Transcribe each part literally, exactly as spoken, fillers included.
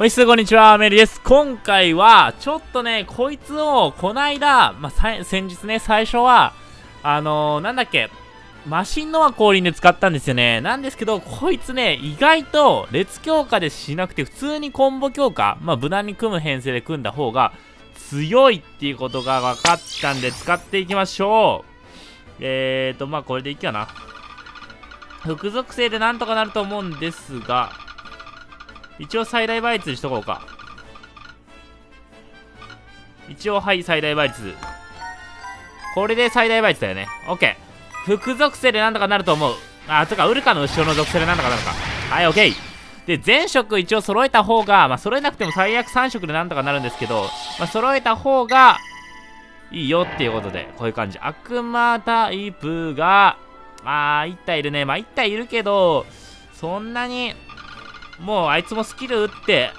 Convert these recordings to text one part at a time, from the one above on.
おいしそう、こんにちは、メリです。今回は、ちょっとね、こいつを、こないだ、まあ、さ先日ね、最初は、あのー、なんだっけ、マシンのは降臨で使ったんですよね。なんですけど、こいつね、意外と、列強化でしなくて、普通にコンボ強化、まあ、無難に組む編成で組んだ方が、強いっていうことが分かったんで、使っていきましょう。えーと、まあ、これでいいかな。副属性でなんとかなると思うんですが、一応最大倍率にしとこうか。一応、はい、最大倍率。これで最大倍率だよね。オッケー。副属性でなんとかなると思う。あ、とかウルカの後ろの属性でなんとかなるか。はい、オッケー。で、全色一応揃えた方が、まあ揃えなくても最悪さん色でなんとかなるんですけど、まあ揃えた方がいいよっていうことで、こういう感じ。悪魔タイプが、まあいち体いるね。まあいち体いるけど、そんなに。もうあいつもスキル打って、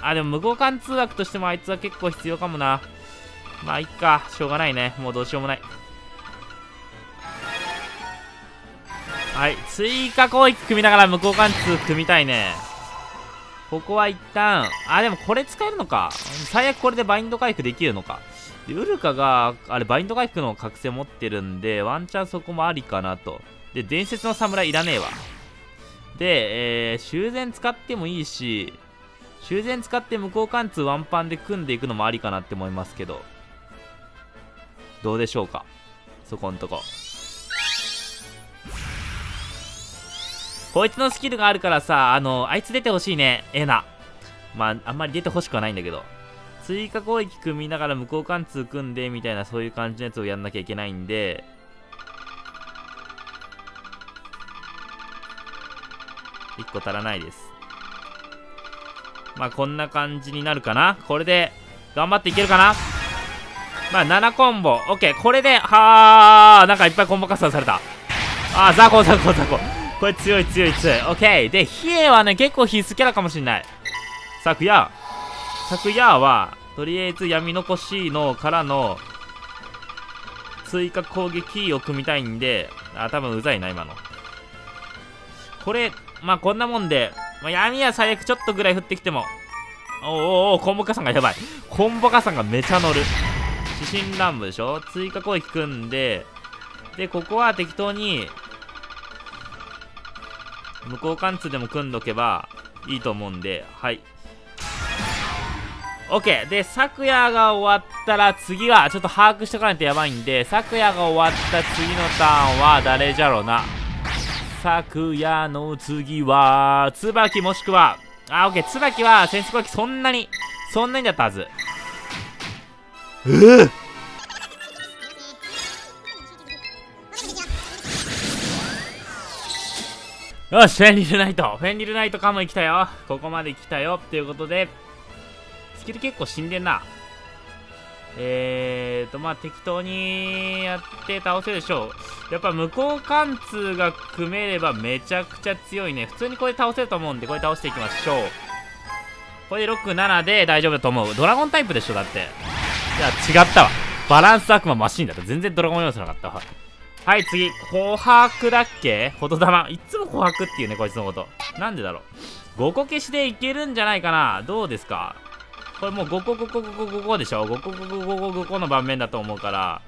あ、でも無互換通訳としてもあいつは結構必要かもな。まあいっか、しょうがないね。もうどうしようもない。はい、追加攻撃組みながら無互換通組みたいね。ここは一旦、あ、でもこれ使えるのか。最悪これでバインド回復できるのか。で、ウルカが、あれバインド回復の覚醒持ってるんで、ワンチャンそこもありかなと。で、伝説の侍いらねえわ。で、えー、修繕使ってもいいし、修繕使って無効貫通ワンパンで組んでいくのもありかなって思いますけど、どうでしょうか、そこんとこ。こいつのスキルがあるからさ、あの、あいつ出てほしいね、エナ。まあ、あんまり出てほしくはないんだけど、追加攻撃組みながら無効貫通組んでみたいな、そういう感じのやつをやんなきゃいけないんで、いっこ足らないです。まあこんな感じになるかな。これで頑張っていけるかな。まあななコンボ OK。 これではあ、なんかいっぱいコンボ加算された。あー、ザコザコザコ、これ強い強い強い OK。 で、ヒエはね結構必須キャラかもしんない。昨夜昨夜はとりあえず闇残しのからの追加攻撃を組みたいんで、あ、多分うざいな今のこれ。まあこんなもんで、まあ、闇は最悪ちょっとぐらい降ってきても、おおお、コンボ加算がやばい。コンボ加算がめちゃ乗る。指針乱舞でしょ。追加攻撃組んで、でここは適当に無効貫通でも組んどけばいいと思うんで、はい OK。 で、昨夜が終わったら次はちょっと把握しておかないとやばいんで、昨夜が終わった次のターンは誰じゃろうな。昨夜の次は椿、もしくはあ、オッケー。椿はセンス攻撃そんなにそんなにだったはず。えー、よし、フェンリルナイトフェンリルナイトカムイ来たよ。ここまで来たよっていうことで、スキル結構死んでんな。えーと、まあ適当にやって倒せるでしょう。やっぱ無効貫通が組めればめちゃくちゃ強いね。普通にこれ倒せると思うんで、これ倒していきましょう。これでろく、ななで大丈夫だと思う。ドラゴンタイプでしょだって。いや違ったわ、バランス悪魔マシンだった。全然ドラゴン要素なかったわ。はい、次、琥珀だっけ。ほと玉、いつも琥珀っていうねこいつのこと。なんでだろう。ごこ消しでいけるんじゃないかな。どうですか。これもうごこごこごこごこでしょ。ごこごこごこごこの盤面だと思うから、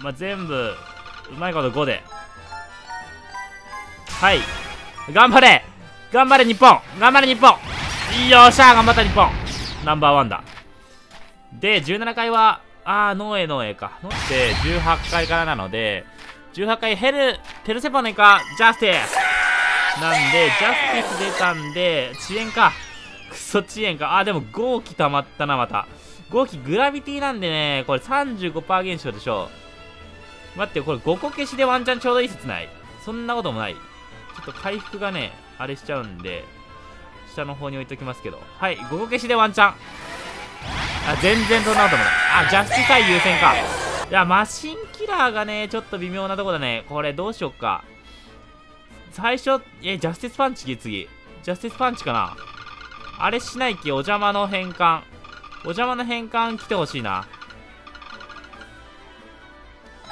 まあ全部うまいことごで、はい、頑張れ頑張れ日本、頑張れ日本、よっしゃ頑張った日本、ナンバーワンだ。で、じゅうななかいはあーノエノエかノエでじゅうはちかいからなので、じゅうはちかいヘルペルセポネかジャスティスなんで、ジャスティス出たんで遅延か、クソ遅延か。あ、でもごき溜まったな、また。ごきグラビティなんでね、これ さんじゅうごパーセント 減少でしょ。待って、これごこ消しでワンチャンちょうどいい説ない。そんなこともない。ちょっと回復がね、あれしちゃうんで、下の方に置いときますけど。はい、ごこ消しでワンチャン。あ、全然そんなこともない。あ、ジャスティタイ優先か。いや、マシンキラーがね、ちょっと微妙なとこだね。これどうしよっか。最初、え、ジャスティスパンチ次。ジャスティスパンチかな。あれしないっけ。お邪魔の変換、お邪魔の変換来てほしいな。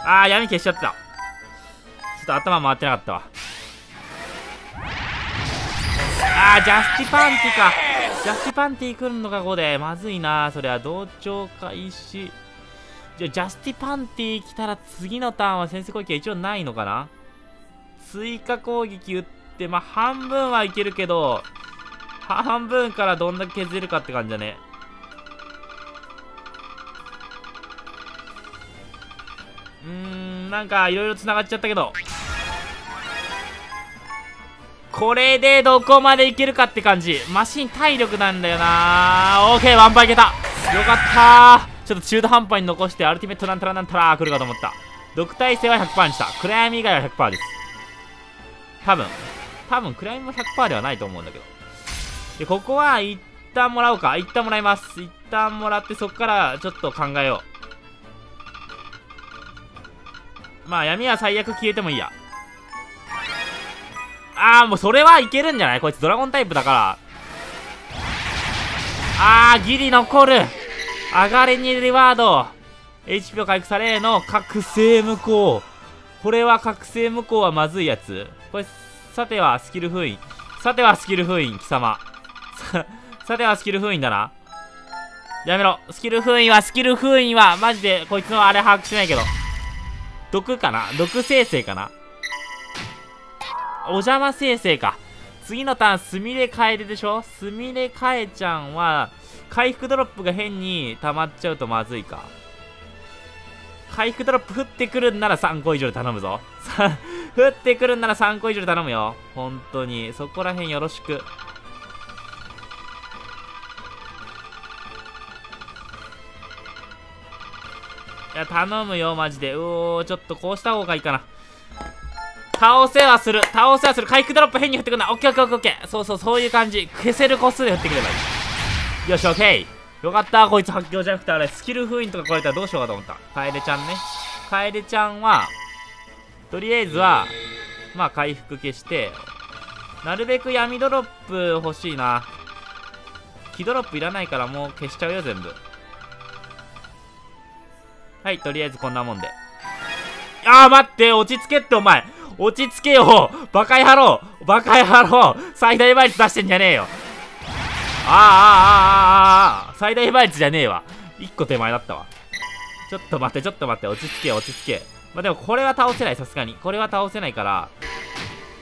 あー、闇消しちゃった。ちょっと頭回ってなかったわ。あー、ジャスティパンティか。ジャスティパンティ来るのか、これ。まずいな、そりゃ。同調開始。じゃ、ジャスティパンティ来たら次のターンは先制攻撃は一応ないのかな。追加攻撃打って、まあ、半分はいけるけど、半分からどんだけ削れるかって感じだね。うーん、なんかいろいろつながっちゃったけど、これでどこまでいけるかって感じ。マシン体力なんだよな。オーケー、ワンパーいけた。よかったー。ちょっと中途半端に残してアルティメットなんたらなんたらー来るかと思った。毒耐性は ひゃくパーセント にした。暗闇以外は ひゃくパーセント です。多分多分暗闇も ひゃくパーセント ではないと思うんだけど。で、ここは一旦もらおうか。一旦もらいます。一旦もらって、そっからちょっと考えよう。まあ闇は最悪消えてもいいや。ああ、もうそれはいけるんじゃない。こいつドラゴンタイプだから。ああ、ギリ残る。上がれにリワード エイチピー を回復されの覚醒無効。これは覚醒無効はまずいやつ。これさてはスキル封印、さてはスキル封印、貴様さ, さてはスキル封印だな。やめろ。スキル封印はスキル封印はマジでこいつのあれ把握してないけど、毒かな。毒生成かな。お邪魔生成か。次のターンスミレカエルでしょ。スミレカエちゃんは回復ドロップが変に溜まっちゃうとまずいか。回復ドロップ降ってくるんならさんこ以上で頼むぞ。降ってくるんならさんこ以上で頼むよ。本当にそこら辺よろしく。いや、頼むよマジで。うおー、ちょっとこうした方がいいかな。倒せはする、倒せはする。回復ドロップ変に降ってくるな。オッケーオッケーオッケーオッケー。そうそう、そういう感じ。消せる個数で降ってくればいい。よし、オッケー。よかった。こいつ発狂じゃなくて、あれ、スキル封印とか超えたらどうしようかと思った。カエデちゃんね。カエデちゃんは、とりあえずは、まあ、回復消して、なるべく闇ドロップ欲しいな。木ドロップいらないからもう消しちゃうよ、全部。はい、とりあえずこんなもんで。あー、待って、落ち着けって、お前。落ち着けよ、バカ野郎、バカ野郎。最大倍率出してんじゃねえよ。あーあーあーあーあー、最大倍率じゃねえわ。一個手前だったわ。ちょっと待ってちょっと待って、落ち着け落ち着け。まあ、でもこれは倒せない、さすがにこれは倒せないから。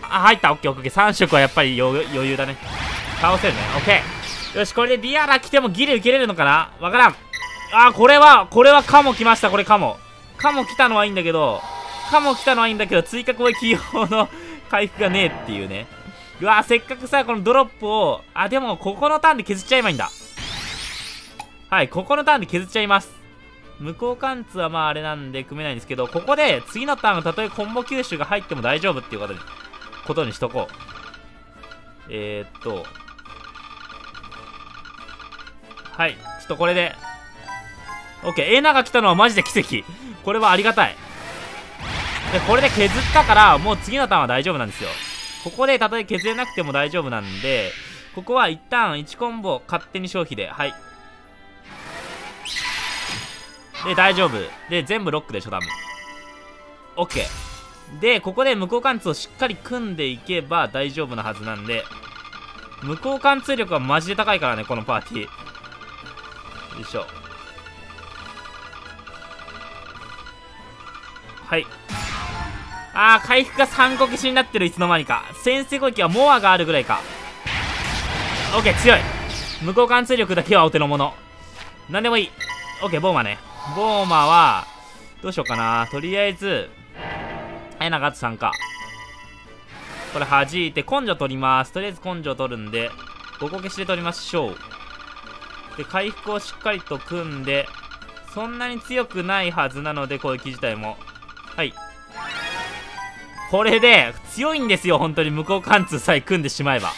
あ、入った。オッケーオッケー。さん色はやっぱり余裕だね。倒せるね。オッケー。よし、これでディアラ来てもギリ受けれるのかな、わからん。あー、これはこれはカモ来ました。これカモカモ来たのはいいんだけど、カモ来たのはいいんだけど、追加攻撃用の回復がねえっていうね。うわー、せっかくさ、このドロップを、あ、でもここのターンで削っちゃえばいいんだ。はい、ここのターンで削っちゃいます。無効貫通はまああれなんで組めないんですけど、ここで次のターンのたとえコンボ吸収が入っても大丈夫っていうことにことにしとこう。えー、っとはい、ちょっとこれで OK。 エナが来たのはマジで奇跡。これはありがたい。で、これで削ったからもう次のターンは大丈夫なんですよ。ここでたとえ削れなくても大丈夫なんで、ここは一旦いちコンボ勝手に消費で、はい、で大丈夫で、全部ロックでしょ多分。 OK で、ここで無効貫通をしっかり組んでいけば大丈夫なはずなんで。無効貫通力はマジで高いからね、このパーティー。よいしょ。はい、あー、回復が三国志になってる、いつの間にか。先制攻撃はモアがあるぐらいか。オッケー、強い。無効貫通力だけはお手の物。なんでもいい。オッケー、ボーマね。ボーマはどうしようかな。とりあえずえながつさんか。これ弾いて根性取ります。とりあえず根性取るんでごこ消しで取りましょう。で、回復をしっかりと組んで、そんなに強くないはずなので攻撃自体も。はい、これで強いんですよ本当に。無効貫通さえ組んでしまえば。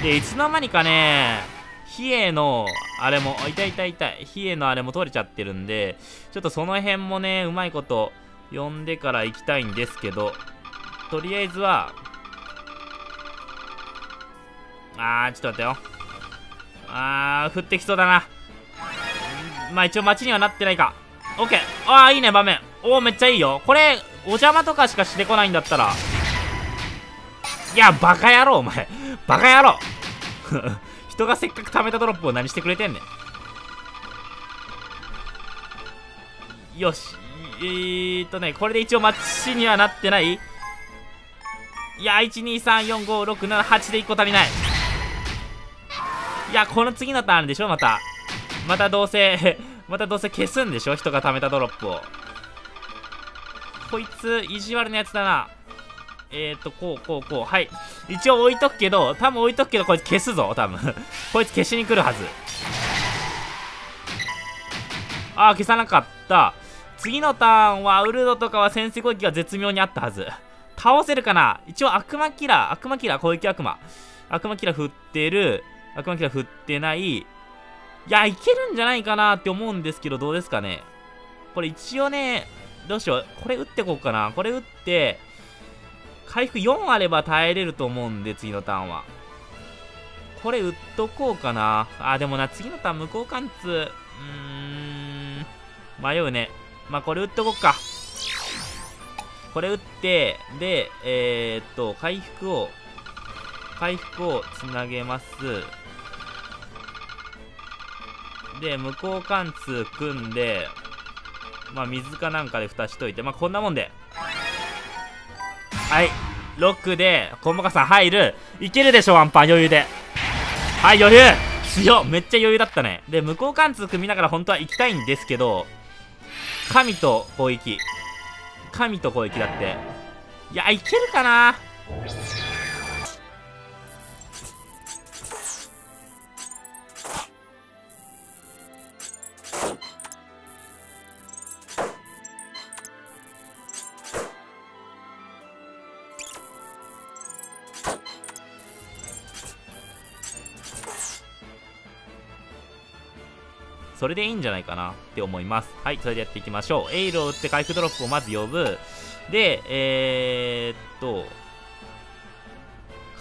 で、いつの間にかね、比叡のあれも痛い痛い痛い、比叡のあれも取れちゃってるんで、ちょっとその辺もねうまいこと呼んでから行きたいんですけど、とりあえずはあー、ちょっと待ってよ。あー、降ってきそうだな。まあ一応待ちにはなってないか。オッケー。あー、いいね場面。おお、めっちゃいいよこれ。お邪魔とかしかしてこないんだったらいや、バカ野郎、お前。バカ野郎人がせっかく貯めたドロップを何してくれてんねん。よし。えーっとね、これで一応マッチにはなってない。いや、いち、に、さん、よん、ご、ろく、なな、はちでいっこ足りない。いや、この次のターンでしょ、また。またどうせ、またどうせ消すんでしょ、人が貯めたドロップを。こいつ、意地悪なやつだな。えーっと、こう、こう、こう。はい。一応置いとくけど、多分置いとくけど、こいつ消すぞ、多分。こいつ消しに来るはず。あー、消さなかった。次のターンは、ウルドとかは先制攻撃が絶妙にあったはず。倒せるかな。一応悪魔キラー、悪魔キラー、攻撃悪魔。悪魔キラー振ってる。悪魔キラー振ってない。いや、いけるんじゃないかなって思うんですけど、どうですかね。これ一応ね、どうしよう。これ打ってこうかな。これ打って、回復よんあれば耐えれると思うんで、次のターンは。これ打っとこうかな。あ、でもな、次のターン無効貫通。うーん、迷うね。まあ、これ打っとこうか。これ打って、で、えー、っと、回復を、回復をつなげます。で、無効貫通組んで、まあ、水かなんかで蓋しといて、まあ、こんなもんで。はい。ろくで、コンボカさん入る。いけるでしょ、ワンパン、余裕で。はい、余裕強っ、めっちゃ余裕だったね。で、無効貫通組みながら本当は行きたいんですけど、神と攻撃。神と攻撃だって。いや、いけるかな。それでいいんじゃないかなって思います。はい、それでやっていきましょう。エイルを打って回復ドロップをまず呼ぶ。で、えー、っと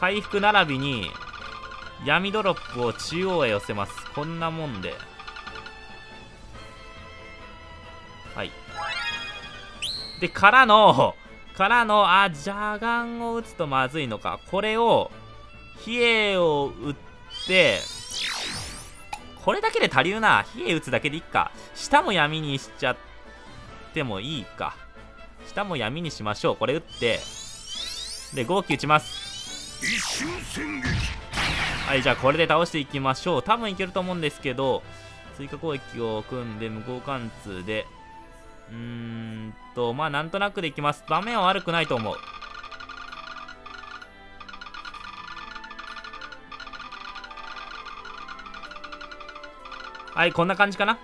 回復並びに闇ドロップを中央へ寄せます。こんなもんで、はいで、からのからのあ、ジャガンを打つとまずいのか。これをヒエを打って、これだけで足りるな。ヒエ打つだけでいいか。下も闇にしちゃってもいいか。下も闇にしましょう。これ打って。で、号機打ちます。はい、じゃあこれで倒していきましょう。多分いけると思うんですけど、追加攻撃を組んで、無効貫通で。うーんと、まあなんとなくでいきます。場面は悪くないと思う。はい、こんな感じかな。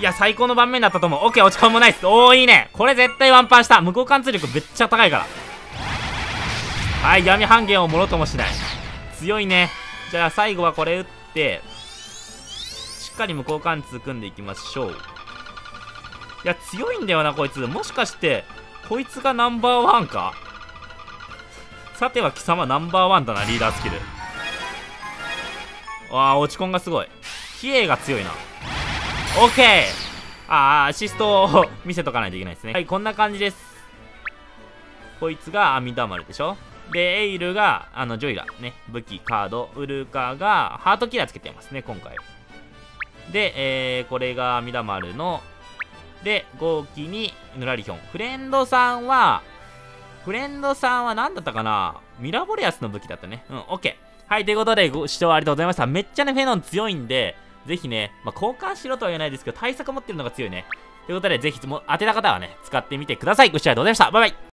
いや、最高の盤面だったと思う。オッケー、落ち込みもないです。おー、いいね。これ絶対ワンパンした。無効貫通力めっちゃ高いから。はい、闇半減をもろともしない。強いね。じゃあ、最後はこれ打って、しっかり無効貫通組んでいきましょう。いや、強いんだよな、こいつ。もしかして、こいつがナンバーワンか？さては貴様ナンバーワンだな、リーダースキル。わあ、落ち込んがすごい。比叡が強いな。オッケー。ああ、アシストを見せとかないといけないですね。はい、こんな感じです。こいつが阿弥陀丸でしょ。で、エイルが、あの、ジョイラ。ね。武器、カード。ウルカが、ハートキラーつけてますね、今回。で、えー、これが阿弥陀丸の。で、豪気に、ぬらりひょん。フレンドさんは、フレンドさんは何だったかな？ミラボレアスの武器だったね。うん、オッケー。はい、ということで、ご視聴ありがとうございました。めっちゃね、フェノン強いんで、ぜひね、まあ、交換しろとは言えないですけど、対策持ってるのが強いね。ということで、ぜひ、当てた方はね、使ってみてください。ご視聴ありがとうございました。バイバイ。